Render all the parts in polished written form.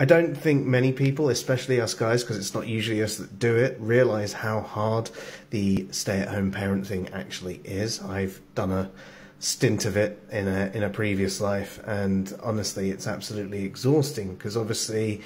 I don't think many people, especially us guys, because it's not usually us that do it, realize how hard the stay-at-home parenting actually is. I've done a stint of it in a previous life, and honestly, it's absolutely exhausting, because obviously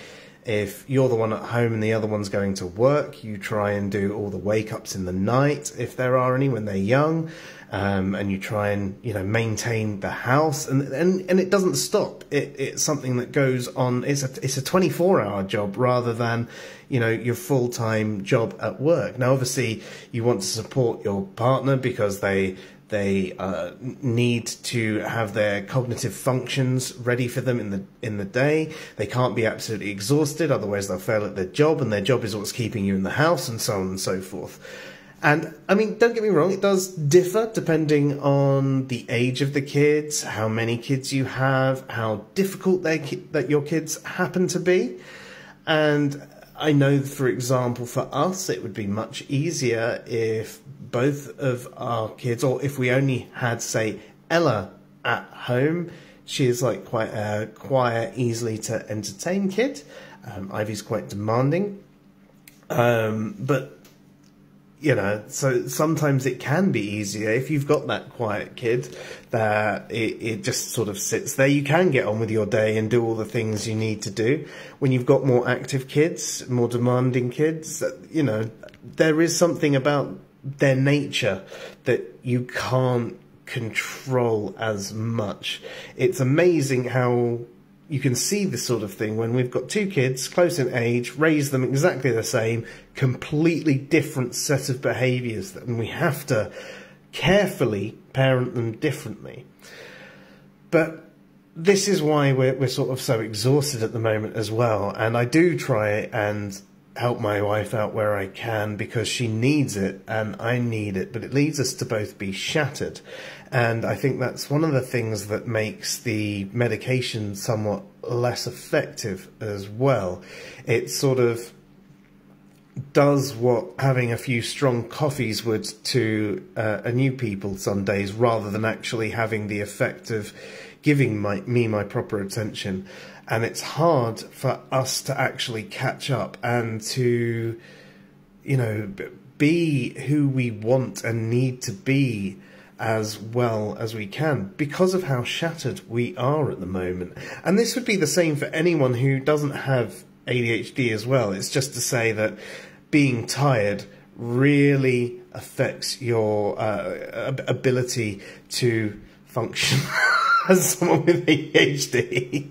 if you're the one at home and the other one's going to work, you try and do all the wake-ups in the night, if there are any, when they're young, and you try and, you know, maintain the house, and it doesn't stop. It's something that goes on. It's a 24-hour job rather than, you know, your full-time job at work. Now, obviously, you want to support your partner because they need to have their cognitive functions ready for them in the day. They can't be absolutely exhausted, otherwise they'll fail at their job, and their job is what's keeping you in the house, and so on and so forth. And, I mean, don't get me wrong, it does differ depending on the age of the kids, how many kids you have, how difficult your kids happen to be. And I know, for example, for us, it would be much easier if both of our kids, or if we only had, say, Ella at home. She is like quite a quiet, easily to entertain kid. Ivy's quite demanding. But, you know, so sometimes it can be easier if you've got that quiet kid that it just sort of sits there. You can get on with your day and do all the things you need to do. When you've got more active kids, more demanding kids, you know, there is something about their nature that you can't control as much. It's amazing how you can see this sort of thing when we've got two kids close in age, raise them exactly the same, completely different set of behaviours, and we have to carefully parent them differently. But this is why we're sort of so exhausted at the moment as well, and I do try and help my wife out where I can, because she needs it and I need it, but it leads us to both be shattered. And I think that's one of the things that makes the medication somewhat less effective as well. It sort of does what having a few strong coffees would to new people some days, rather than actually having the effect of giving me my proper attention. And it's hard for us to actually catch up and to, you know, be who we want and need to be as well as we can, because of how shattered we are at the moment. And this would be the same for anyone who doesn't have ADHD as well. It's just to say that being tired really affects your ability to function as someone with ADHD.